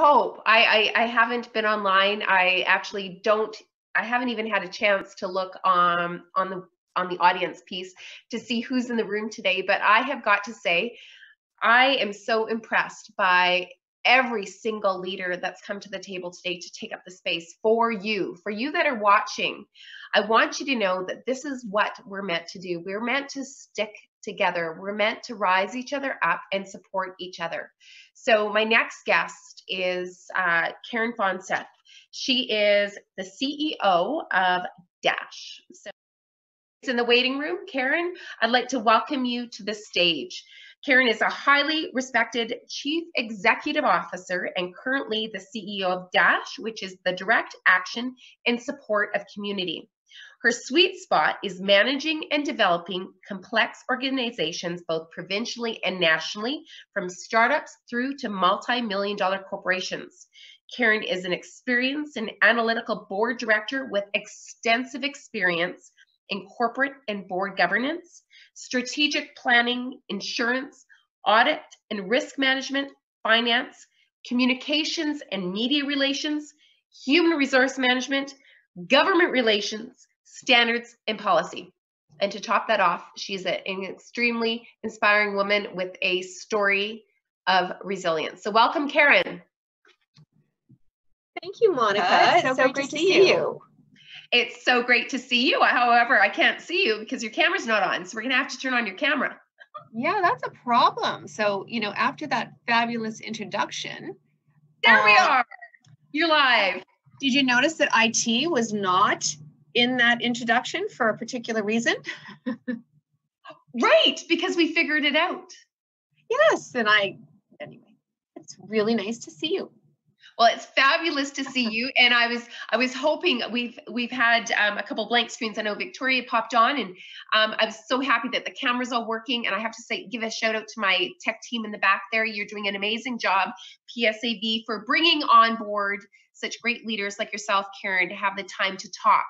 hope. I haven't been online. I actually don't. I haven't even had a chance to look on the audience piece to see who's in the room today. But I have got to say, I am so impressed by every single leader that's come to the table today to take up the space for you that are watching. I want you to know that this is what we're meant to do. We're meant to stick together. We're meant to rise each other up and support each other. So my next guest is Karen Fonseth. She is the CEO of DASH. So it's in the waiting room. Karen, I'd like to welcome you to the stage. Karen is a highly respected Chief Executive Officer and currently the CEO of DASH, which is the Direct Action in Support of Community. Her sweet spot is managing and developing complex organizations, both provincially and nationally, from startups through to multi-million-dollar corporations. Karen is an experienced and analytical board director with extensive experience in corporate and board governance, strategic planning, insurance, audit and risk management, finance, communications and media relations, human resource management, government relations, standards and policy. And to top that off, she's an extremely inspiring woman with a story of resilience. So welcome, Karen. Thank you, Monica. It's so great to see you. It's so great to see you. However, I can't see you because your camera's not on. So we're going to have to turn on your camera. Yeah, that's a problem. So, you know, after that fabulous introduction. There we are. You're live. Did you notice that IT was not in that introduction for a particular reason? Right, because we figured it out. Yes, and anyway, it's really nice to see you. Well, it's fabulous to see you, and I was hoping we've had a couple blank screens. I know Victoria popped on, and I was so happy that the camera's all working. And I have to say, give a shout out to my tech team in the back there. You're doing an amazing job, PSAB, for bringing on board such great leaders like yourself, Karen, to have the time to talk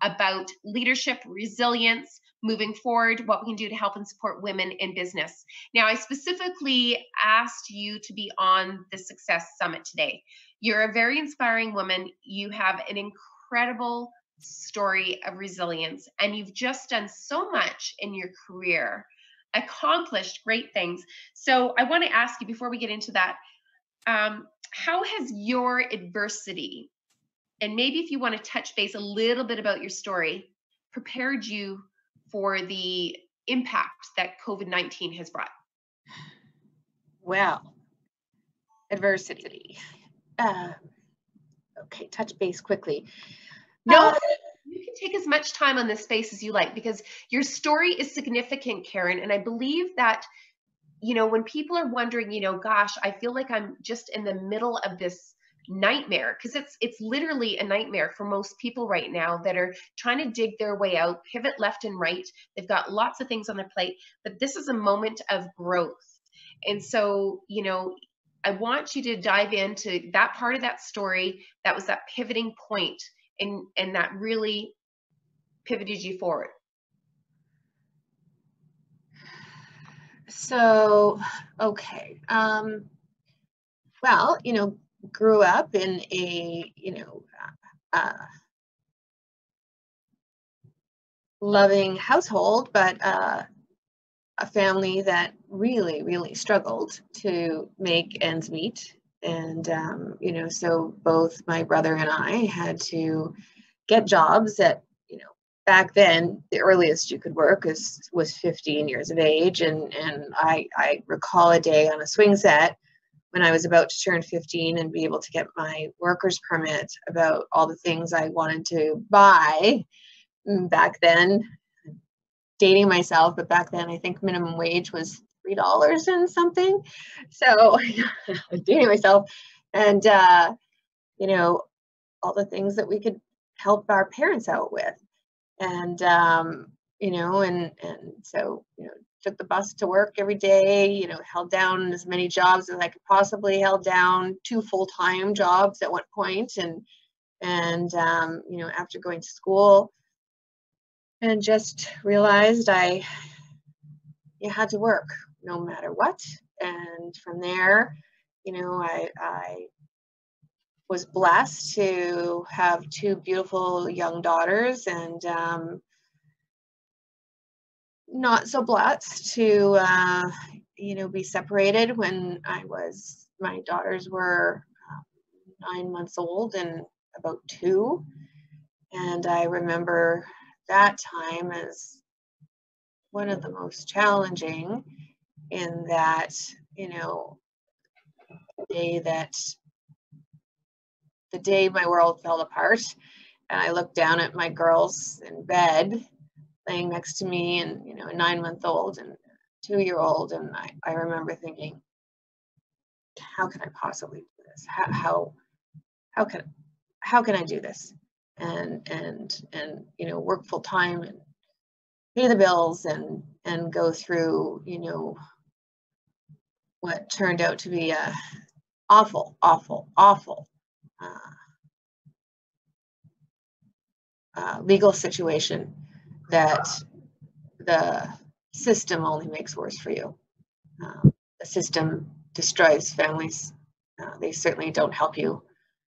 about leadership, resilience, moving forward, what we can do to help and support women in business. Now, I specifically asked you to be on the Success Summit today. You're a very inspiring woman. You have an incredible story of resilience, and you've just done so much in your career, accomplished great things. So I want to ask you, before we get into that, how has your adversity, and maybe if you want to touch base a little bit about your story, prepared you for the impact that COVID-19 has brought? Well, adversity. Okay, touch base quickly. No, you can take as much time on this space as you like, because your story is significant, Karen. And I believe that, you know, when people are wondering, you know, gosh, I feel like I'm just in the middle of this nightmare, because it's literally a nightmare for most people right now that are trying to dig their way out, pivot left and right. They've got lots of things on their plate, but this is a moment of growth. And so, you know, I want you to dive into that part of that story that was that pivoting point and that really pivoted you forward. So, okay. Well, you know, grew up in a, you know, loving household, but a family that really, really struggled to make ends meet. And, you know, so both my brother and I had to get jobs that, you know, back then, the earliest you could work was 15 years of age. And I recall a day on a swing set when I was about to turn 15 and be able to get my worker's permit about all the things I wanted to buy back then, dating myself, but back then I think minimum wage was $3 and something. So dating myself, and you know, all the things that we could help our parents out with. And you know, and so, you know, took the bus to work every day, you know, held down as many jobs as I could possibly, held down 2 full-time jobs at one point. And you know, after going to school, and just realized you had to work no matter what. And from there, you know, I was blessed to have two beautiful young daughters, and not so blessed to, be separated when my daughters were 9 months old and about two. And I remember that time as one of the most challenging, in that, the day my world fell apart, and I looked down at my girls in bed laying next to me, and a 9-month-old and 2-year-old, and I remember thinking, how can I possibly do this? How can I do this? And work full time and pay the bills and go through what turned out to be a awful legal situation that the system only makes worse for you. The system destroys families. They certainly don't help you.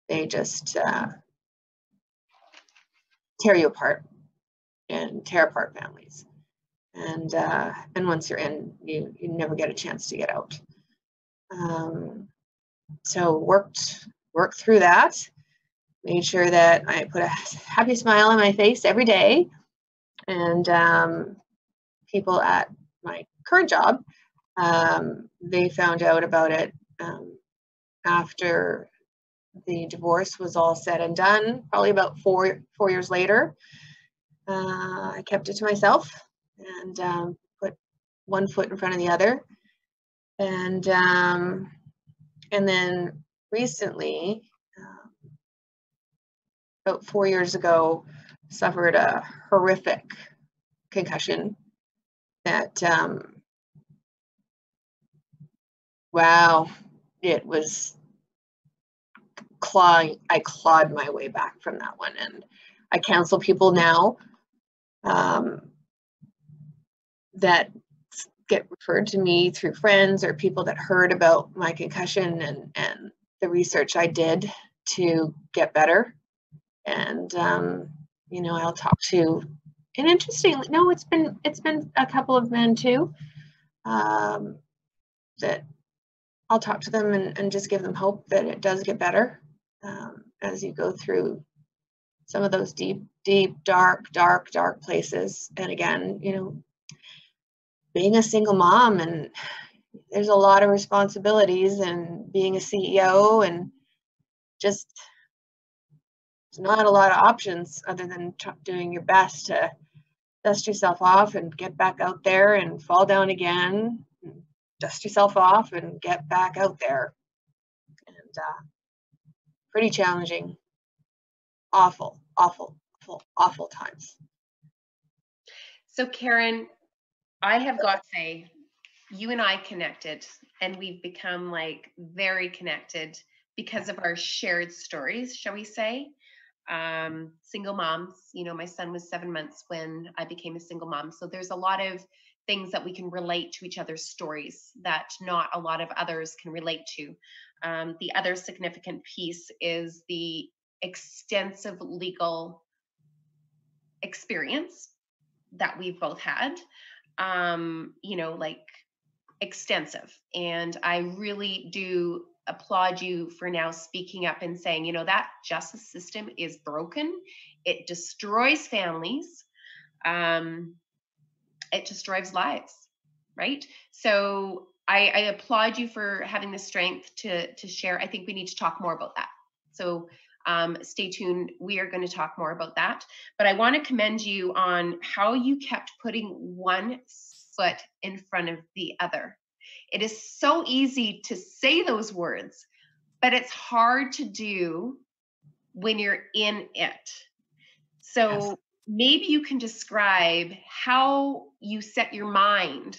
They just tear you apart and tear apart families. And once you're in, you never get a chance to get out. So worked through that, made sure that I put a happy smile on my face every day. And people at my current job, they found out about it after the divorce was all said and done, probably about four years later. I kept it to myself and put one foot in front of the other. And then recently, about 4 years ago, suffered a horrific concussion that, it was I clawed my way back from that one. And I counsel people now that get referred to me through friends or people that heard about my concussion and the research I did to get better. And I'll talk to, and interestingly, no, it's been a couple of men too, that I'll talk to them and just give them hope that it does get better as you go through some of those deep, dark places. And again, being a single mom, and there's a lot of responsibilities, and being a CEO, and just not a lot of options other than doing your best to dust yourself off and get back out there and fall down again, dust yourself off and get back out there. And pretty challenging, awful times. So Karen, I have got to say, you and I connected, and we've become like very connected because of our shared stories, shall we say, single moms. My son was 7 months when I became a single mom. So there's a lot of things that we can relate to each other's stories that not a lot of others can relate to. The other significant piece is the extensive legal experience that we've both had. Extensive. And I really do applaud you for now speaking up and saying, that justice system is broken. It destroys families. It destroys lives, right? So I applaud you for having the strength to share. I think we need to talk more about that. So stay tuned. We are going to talk more about that. But I want to commend you on how you kept putting one foot in front of the other. It is so easy to say those words, but it's hard to do when you're in it. So yes. Maybe you can describe how you set your mind,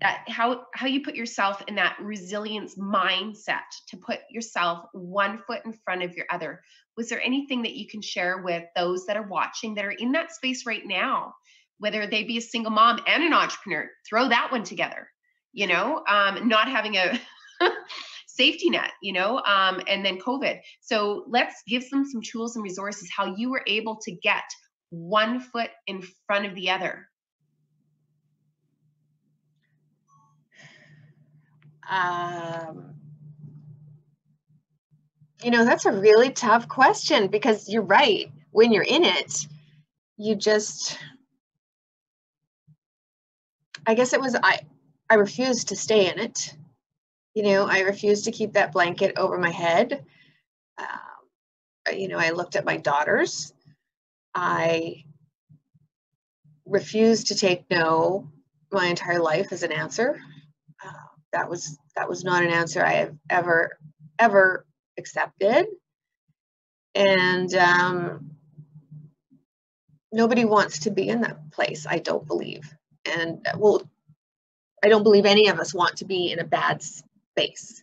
that how you put yourself in that resilience mindset to put yourself one foot in front of your other. Was there anything that you can share with those that are watching that are in that space right now, whether they be a single mom and an entrepreneur? Throw that one together, not having a safety net, you know, and then COVID. So let's give them some tools and resources, how you were able to get one foot in front of the other. You know, that's a really tough question, because you're right. When you're in it, you just, I guess it was, I refused to stay in it. You know, I refused to keep that blanket over my head. You know, I looked at my daughters. I refused to take no my entire life as an answer. That was not an answer I have ever accepted. And nobody wants to be in that place, I don't believe. And well, I don't believe any of us want to be in a bad space.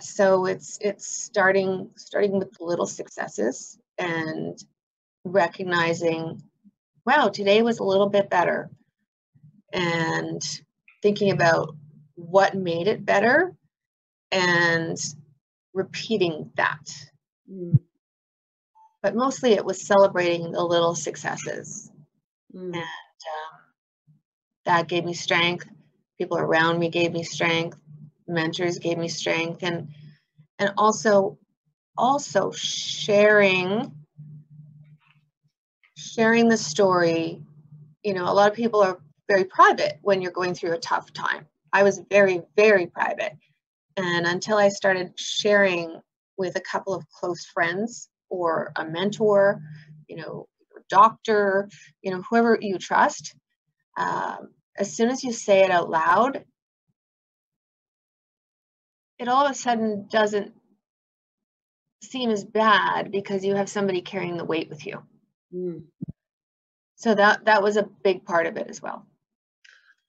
So it's starting with the little successes and recognizing, wow, today was a little bit better, and thinking about what made it better and repeating that. Mm. But mostly it was celebrating the little successes. Mm. And that gave me strength. People around me gave me strength. Mentors gave me strength. And also sharing the story. You know, a lot of people are very private when you're going through a tough time. I was very, very private. And until I started sharing with a couple of close friends or a mentor, you know, a doctor, you know, whoever you trust, as soon as you say it out loud, it all of a sudden doesn't seem as bad because you have somebody carrying the weight with you. Mm. So that was a big part of it as well.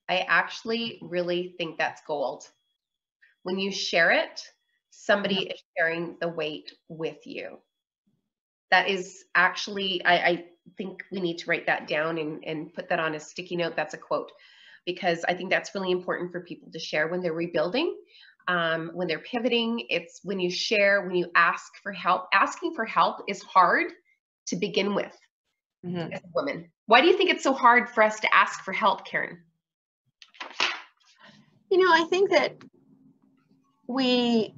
I actually really think that's gold. When you share it, somebody is sharing the weight with you. That is actually, I think we need to write that down and put that on a sticky note. That's a quote, because I think that's really important for people to share when they're rebuilding, when they're pivoting. It's when you share, when you ask for help. Asking for help is hard to begin with, mm-hmm. as a woman. Why do you think it's so hard for us to ask for help, Karen? You know, I think that we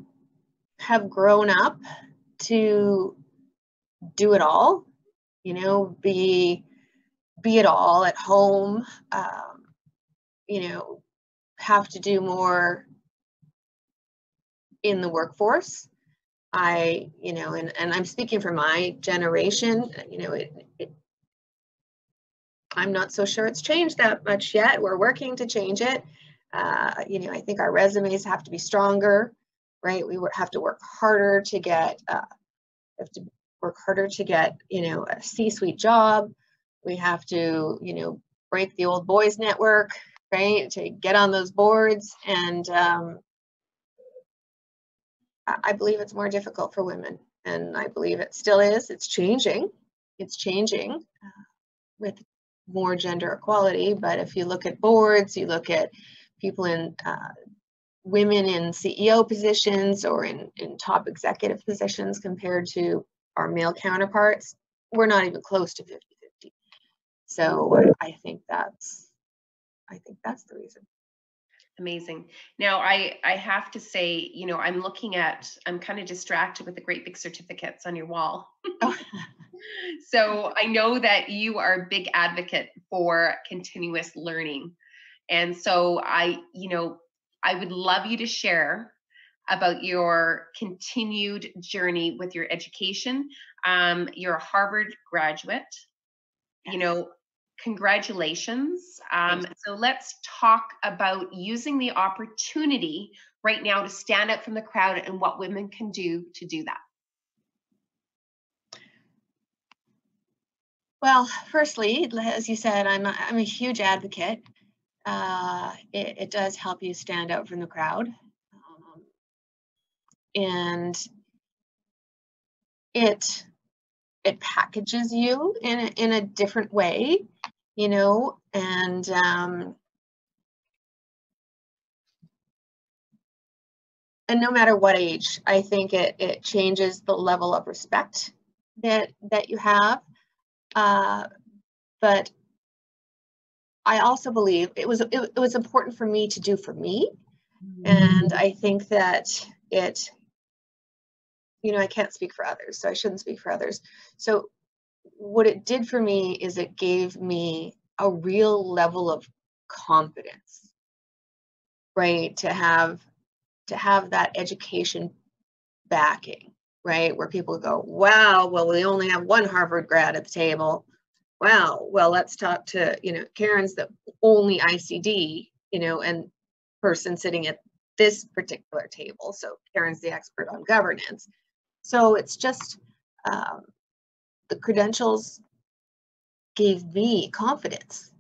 have grown up to do it all, you know, be it all at home, you know, have to do more in the workforce. You know, and I'm speaking for my generation, you know, I'm not so sure it's changed that much yet. We're working to change it. You know, I think our resumes have to be stronger, right? We have to work harder to get, you know, a C-suite job. We have to, you know, break the old boys network, right? To get on those boards. And I believe it's more difficult for women. And I believe it still is. It's changing. It's changing with more gender equality. But if you look at boards, you look at people in women in CEO positions or in top executive positions compared to our male counterparts, we're not even close to 50-50. So I think that's the reason. Amazing. Now I have to say, you know, I'm kind of distracted with the great big certificates on your wall. So I know that you are a big advocate for continuous learning. And so I would love you to share about your continued journey with your education. You're a Harvard graduate, yes. You know, congratulations. So let's talk about using the opportunity right now to stand out from the crowd and what women can do to do that. Well, firstly, as you said, I'm a huge advocate. It does help you stand out from the crowd, and it packages you in a different way, you know, and And no matter what age, I think it changes the level of respect that you have. But I also believe it was important for me to do for me. Mm-hmm. And I think that I can't speak for others, so I shouldn't speak for others. So what it did for me is it gave me a real level of confidence, right? To have that education backing, right? Where people go, wow, well, we only have one Harvard grad at the table. Wow, well, let's talk to, Karen's the only ICD, and person sitting at this particular table. So Karen's the expert on governance. So it's just the credentials gave me confidence.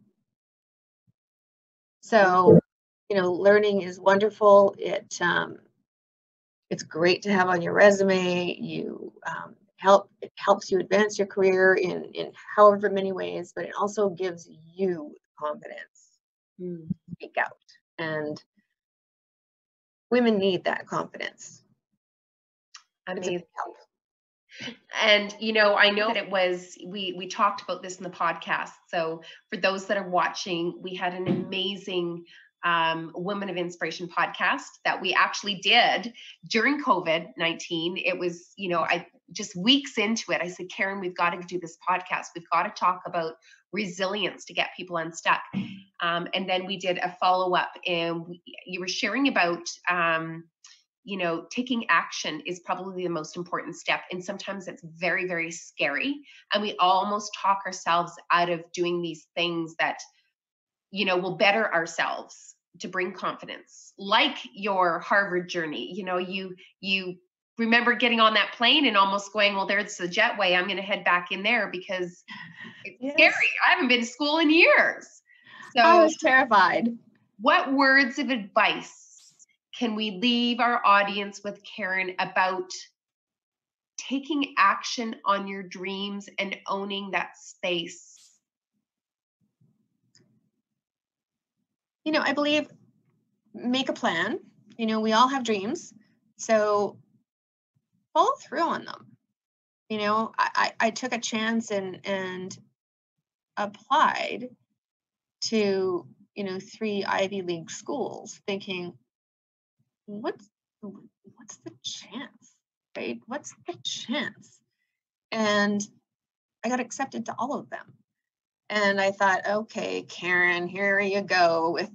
So, learning is wonderful. It's great to have on your resume. It helps you advance your career in however many ways, but it also gives you confidence to speak out. And women need that confidence. Amazing. And, I know that it was, we talked about this in the podcast. So for those that are watching, we had an amazing Women of Inspiration podcast that we actually did during COVID-19. It was, I just weeks into it, I said, Karen, we've got to do this podcast. We've got to talk about resilience to get people unstuck. And then we did a follow-up, and you were sharing about, taking action is probably the most important step. And sometimes it's very, very scary. And we almost talk ourselves out of doing these things that, will better ourselves to bring confidence. Like your Harvard journey, you remember getting on that plane and almost going, well, there's the jetway. I'm going to head back in there because it's scary. I haven't been to school in years. So I was terrified. What words of advice can we leave our audience with, Karen, about taking action on your dreams and owning that space? I believe make a plan. We all have dreams, so follow through on them. I took a chance and applied to, 3 Ivy League schools thinking, what's the chance, right? What's the chance? And I got accepted to all of them. And I thought, okay, Karen, here you go with,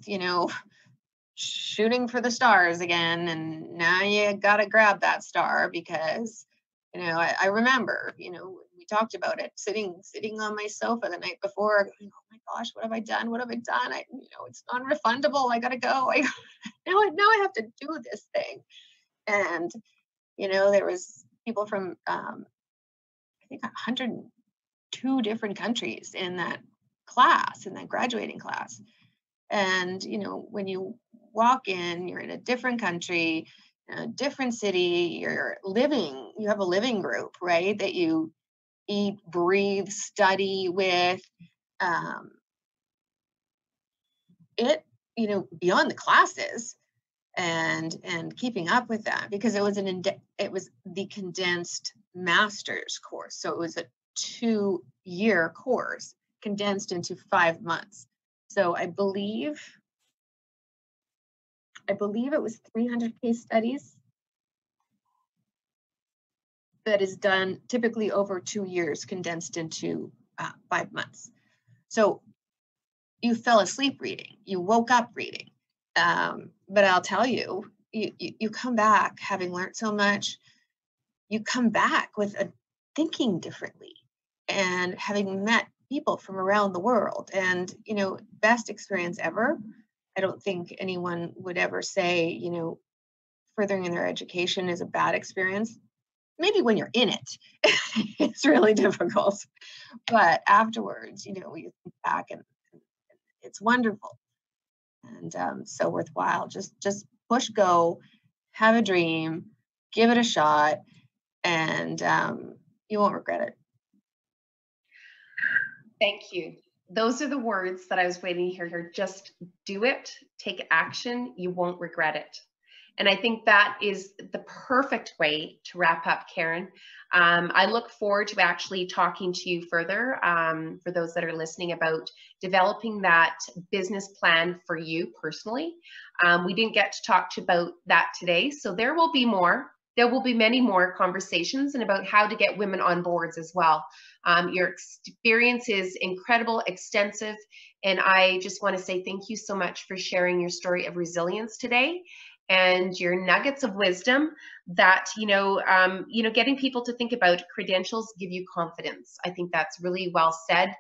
shooting for the stars again. And now you got to grab that star because, I remember, we talked about it sitting on my sofa the night before. Going, oh my gosh, what have I done? What have I done? It's non-refundable. I got to go. Now I have to do this thing. And, there was people from, I think 102 different countries in that class, in that graduating class. And, when you walk in, you're in a different country, a different city, you have a living group, right? That you eat, breathe, study with, beyond the classes and keeping up with that, because it was the condensed master's course. So it was a 2-year course condensed into 5 months. So I believe it was 300 case studies that is done typically over 2 years condensed into 5 months. So you fell asleep reading, you woke up reading. But I'll tell you, you come back having learned so much, you come back with thinking differently and having met people from around the world and, best experience ever. I don't think anyone would ever say, furthering in their education is a bad experience. Maybe when you're in it, it's really difficult. But afterwards, you think back and it's wonderful and so worthwhile. Just push go, have a dream, give it a shot, and you won't regret it. Thank you. Those are the words that I was waiting to hear. Just do it, take action, you won't regret it. And I think that is the perfect way to wrap up, Karen. I look forward to actually talking to you further for those that are listening about developing that business plan for you personally. We didn't get to talk about that today, so there will be more. There will be many more conversations and about how to get women on boards as well. Your experience is incredible, extensive, and I just want to say thank you so much for sharing your story of resilience today and your nuggets of wisdom that, getting people to think about credentials give you confidence. I think that's really well said.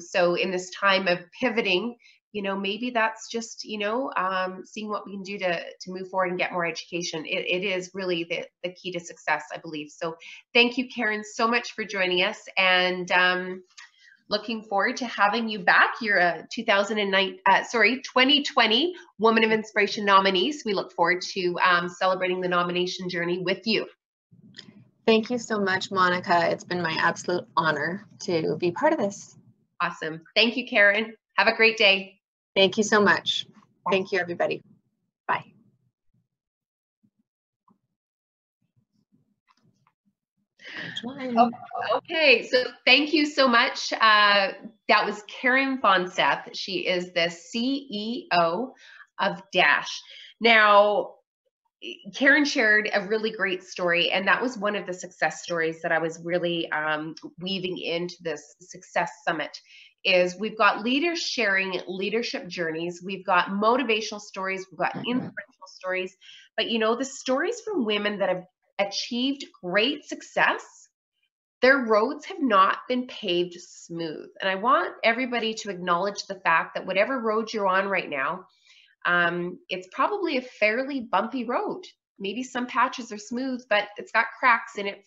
So in this time of pivoting, maybe that's just, seeing what we can do to move forward and get more education. It is really the key to success, I believe. So thank you, Karen, so much for joining us, and looking forward to having you back. You're a 2020 Woman of Inspiration nominee. So we look forward to celebrating the nomination journey with you. Thank you so much, Monica. It's been my absolute honor to be part of this. Awesome. Thank you, Karen. Have a great day. Thank you so much. Thank you, everybody. Bye. Okay, so thank you so much. That was Karen Fonseth. She is the CEO of DASH. Now, Karen shared a really great story, and that was one of the success stories that I was really weaving into this success summit. Is we've got leaders sharing leadership journeys, we've got motivational stories, we've got inspirational stories, but the stories from women that have achieved great success, their roads have not been paved smooth. And I want everybody to acknowledge the fact that whatever road you're on right now, it's probably a fairly bumpy road. Maybe some patches are smooth, but it's got cracks in it